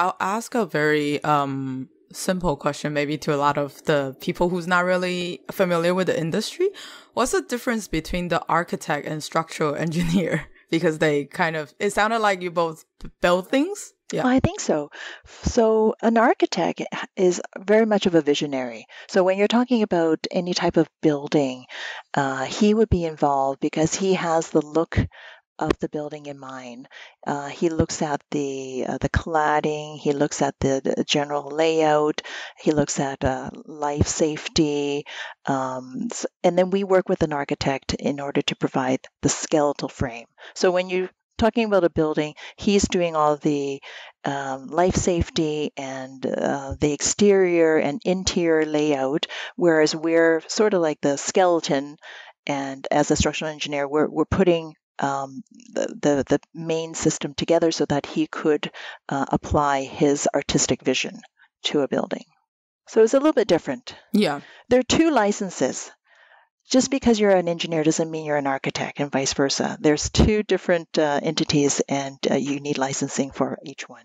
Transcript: I'll ask a very simple question, maybe to a lot of the people who's not really familiar with the industry. What's the difference between the architect and structural engineer? Because they kind of, it sounded like you both build things. Yeah. I think so. So an architect is very much of a visionary. So when you're talking about any type of building, he would be involved because he has the look of the building in mind. He looks at the cladding, he looks at the general layout, he looks at life safety, and then we work with an architect in order to provide the skeletal frame. So when you talking about a building, he's doing all the life safety and the exterior and interior layout, whereas we're sort of like the skeleton, and as a structural engineer, we're putting the main system together so that he could apply his artistic vision to a building. So it's a little bit different. Yeah. There are two licenses. Just because you're an engineer doesn't mean you're an architect, and vice versa. There's two different entities, and you need licensing for each one.